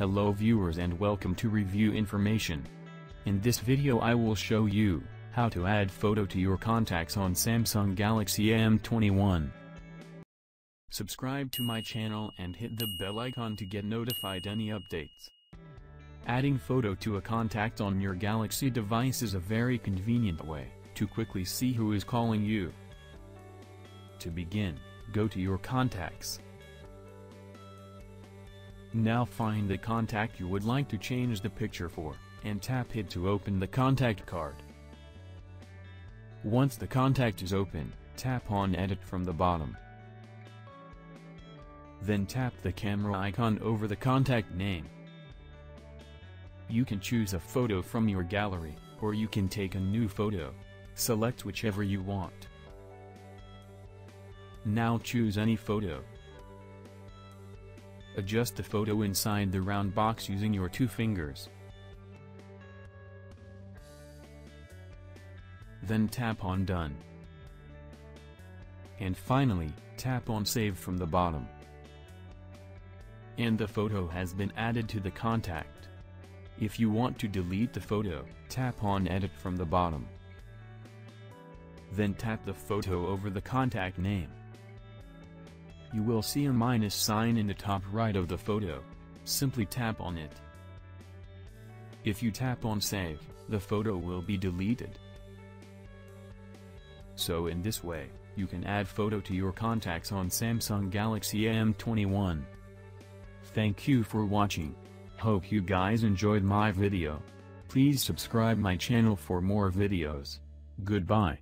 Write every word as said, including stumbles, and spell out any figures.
Hello viewers and welcome to Review Information. In this video I will show you how to add photo to your contacts on Samsung Galaxy M twenty-one. Subscribe to my channel and hit the bell icon to get notified any updates. Adding photo to a contact on your Galaxy device is a very convenient way to quickly see who is calling you. To begin, go to your contacts. Now find the contact you would like to change the picture for, and tap it to open the contact card. Once the contact is open, tap on Edit from the bottom. Then tap the camera icon over the contact name. You can choose a photo from your gallery, or you can take a new photo. Select whichever you want. Now choose any photo. Adjust the photo inside the round box using your two fingers. Then tap on Done. And finally, tap on Save from the bottom. And the photo has been added to the contact. If you want to delete the photo, tap on Edit from the bottom. Then tap the photo over the contact name. You will see a minus sign in the top right of the photo. Simply tap on it. If you tap on Save, the photo will be deleted. So in this way, you can add photo to your contacts on Samsung Galaxy M twenty-one. Thank you for watching. Hope you guys enjoyed my video. Please subscribe my channel for more videos. Goodbye.